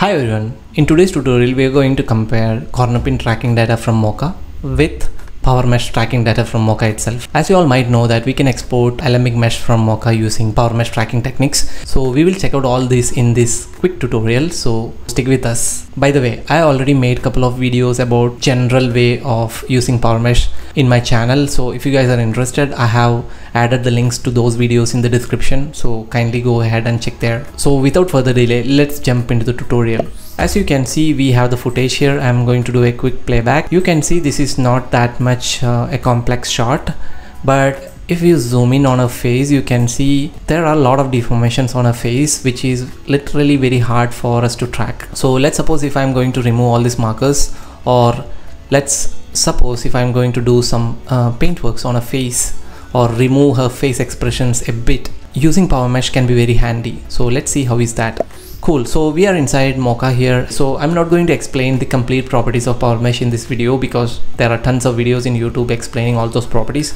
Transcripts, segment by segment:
Hi everyone, in today's tutorial we are going to compare corner pin tracking data from Mocha with PowerMesh tracking data from Mocha itself. As you all might know that we can export Alembic mesh from Mocha using PowerMesh tracking techniques. So we will check out all this in this quick tutorial, so stick with us. By the way, I already made a couple of videos about general way of using PowerMesh in my channel. So if you guys are interested, I have added the links to those videos in the description. So kindly go ahead and check there. So without further delay, let's jump into the tutorial. As you can see, we have the footage here. I'm going to do a quick playback. You can see this is not that much a complex shot, but if you zoom in on a face, you can see there are a lot of deformations on a face, which is literally very hard for us to track. So let's suppose if I'm going to remove all these markers, or let's suppose if I'm going to do some paintworks on a face or remove her face expressions a bit, using PowerMesh can be very handy. So let's see how is that. Cool, so we are inside Mocha here. So I'm not going to explain the complete properties of PowerMesh in this video because there are tons of videos in YouTube explaining all those properties.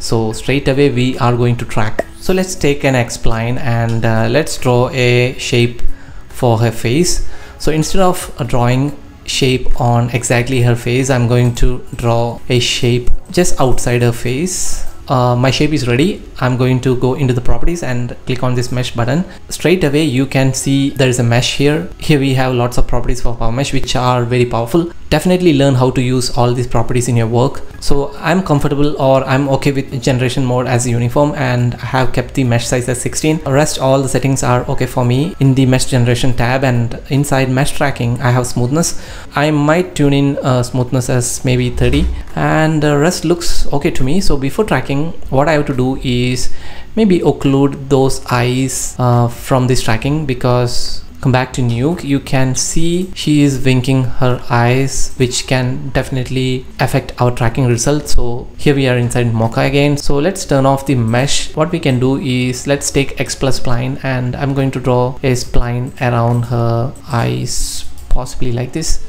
So straight away we are going to track. So let's take an X-spline and let's draw a shape for her face. So instead of drawing shape on exactly her face, I'm going to draw a shape just outside her face. My shape is ready. I'm going to go into the properties and click on this mesh button. Straight away you can see there is a mesh here. Here we have lots of properties for PowerMesh which are very powerful. Definitely learn how to use all these properties in your work. So I'm comfortable, or I'm okay with generation mode as uniform, and I have kept the mesh size as 16. Rest all the settings are okay for me. In the mesh generation tab and inside mesh tracking, I have smoothness. I might tune in smoothness as maybe 30, and the rest looks okay to me. So before tracking, what I have to do is maybe occlude those eyes from this tracking, because come back to Nuke, you can see she is winking her eyes, which can definitely affect our tracking results. So here we are inside Mocha again. So let's turn off the mesh. What we can do is let's take X plus spline, and I'm going to draw a spline around her eyes, possibly like this.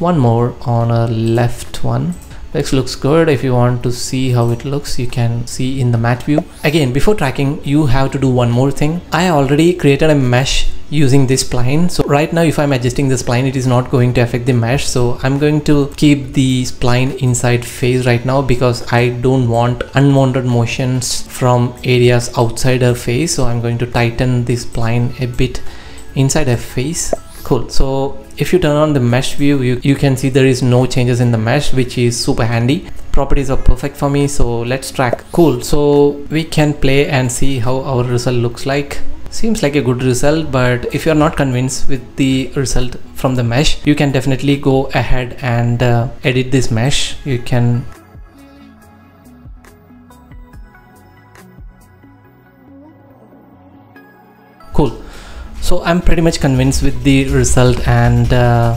One more on her left one. This looks good. If you want to see how it looks, you can see in the matte view. Again, before tracking, you have to do one more thing. I already created a mesh using this spline. So right now, if I'm adjusting the spline, it is not going to affect the mesh. So I'm going to keep the spline inside face right now because I don't want unwanted motions from areas outside her face. So I'm going to tighten the spline a bit inside her face. Cool. So if you turn on the mesh view, you can see there is no changes in the mesh, which is super handy. Properties are perfect for me. So let's track. Cool. So we can play and see how our result looks like. Seems like a good result, but if you're not convinced with the result from the mesh, you can definitely go ahead and edit this mesh. You can cool. So I'm pretty much convinced with the result, and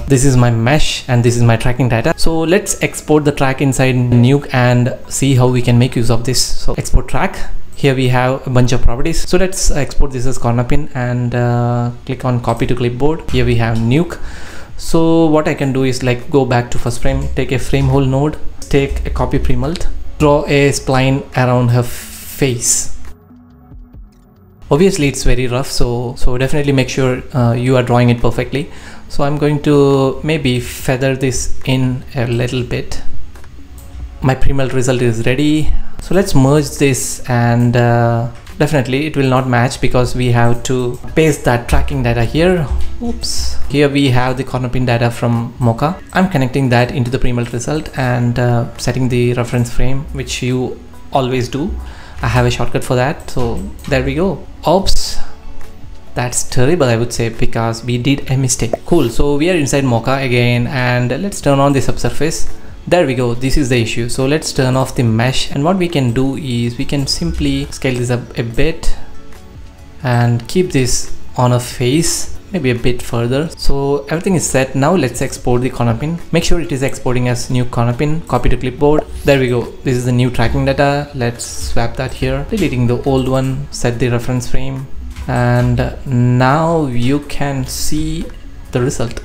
this is my mesh and this is my tracking data. So let's export the track inside Nuke and see how we can make use of this. So export track. Here we have a bunch of properties. So let's export this as corner pin and click on copy to clipboard. Here we have Nuke. So what I can do is like go back to first frame, take a frame hole node, take a copy premult, draw a spline around her face. Obviously it's very rough, so definitely make sure you are drawing it perfectly. So I'm going to maybe feather this in a little bit. My premelt result is ready. So let's merge this, and definitely it will not match because we have to paste that tracking data here. Oops. Here we have the corner pin data from Mocha. I'm connecting that into the premelt result and setting the reference frame, which you always do. I have a shortcut for that, so there we go. Oops, that's terrible, I would say, because we did a mistake. Cool, so we are inside Mocha again, and let's turn on the subsurface. There we go, this is the issue. So let's turn off the mesh, and what we can do is we can simply scale this up a bit and keep this on a face, maybe a bit further. So everything is set. Now let's export the corner pin. Make sure it is exporting as new corner pin. Copy to clipboard. There we go. This is the new tracking data. Let's swap that here, deleting the old one, set the reference frame, and now you can see the result.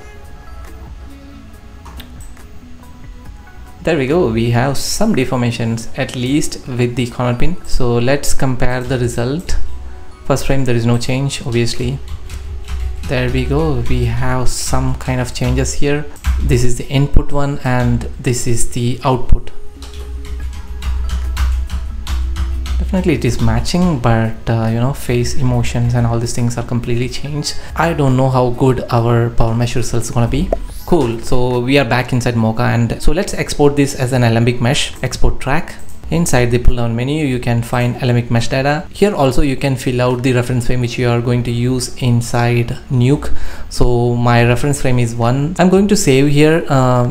There we go, we have some deformations at least with the corner pin. So let's compare the result. First frame, there is no change obviously. There we go, we have some kind of changes here. This is the input one and this is the output. Definitely it is matching, but you know, face, emotions and all these things are completely changed. I don't know how good our PowerMesh results are gonna be. Cool, so we are back inside Mocha, and so let's export this as an Alembic mesh. Export track. Inside the pull down menu you can find Alembic mesh data. Here also you can fill out the reference frame which you are going to use inside Nuke. So my reference frame is 1. I'm going to save here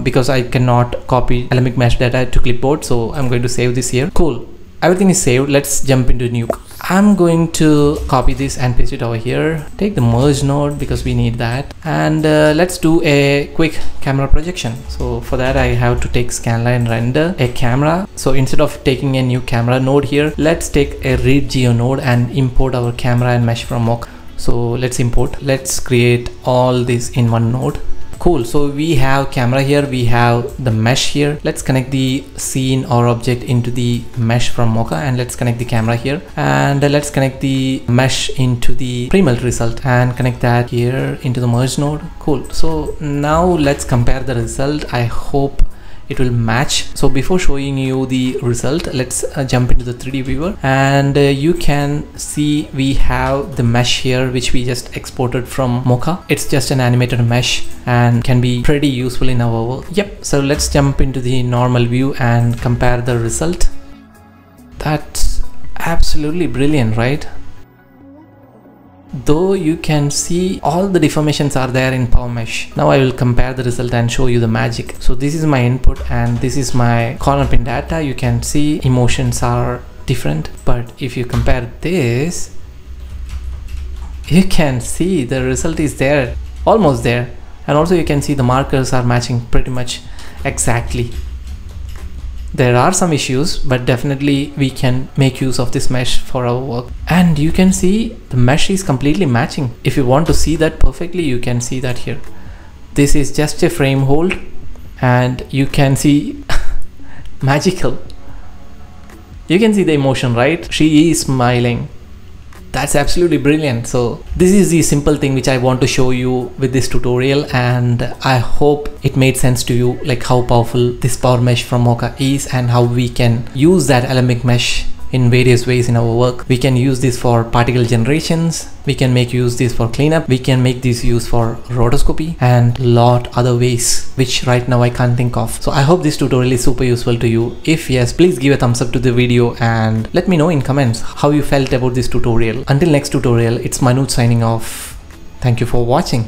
because I cannot copy Alembic mesh data to clipboard, so I'm going to save this here. Cool, everything is saved. Let's jump into Nuke. I'm going to copy this and paste it over here. Take the merge node because we need that, and let's do a quick camera projection. So for that I have to take scanline render a camera. So instead of taking a new camera node here, let's take a read geo node and import our camera and mesh from Mocha. So let's import, let's create all this in one node. Cool, so we have camera here, we have the mesh here. Let's connect the scene or object into the mesh from Mocha, and let's connect the camera here, and let's connect the mesh into the pre-melt result and connect that here into the merge node. Cool, so now let's compare the result. I hope it will match. So before showing you the result, let's jump into the 3D viewer, and you can see we have the mesh here which we just exported from Mocha. It's just an animated mesh and can be pretty useful in our work. Yep, so let's jump into the normal view and compare the result. That's absolutely brilliant, right? Though you can see all the deformations are there in PowerMesh. Now I will compare the result and show you the magic. So this is my input and this is my corner pin data. You can see emotions are different, but if you compare this, you can see the result is there, almost there, and also you can see the markers are matching pretty much exactly. There are some issues, but definitely we can make use of this mesh for our work. And you can see the mesh is completely matching. If you want to see that perfectly, you can see that here. This is just a frame hold and you can see magical. You can see the emotion, right? She is smiling. That's absolutely brilliant. So this is the simple thing which I want to show you with this tutorial, and I hope it made sense to you, like how powerful this power mesh from Mocha is and how we can use that Alembic mesh in various ways in our work. We can use this for particle generations, we can make use this for cleanup, we can make this use for rotoscopy, and lot other ways which right now I can't think of. So I hope this tutorial is super useful to you. If yes, please give a thumbs up to the video and let me know in comments how you felt about this tutorial. Until next tutorial, it's Manoj signing off. Thank you for watching.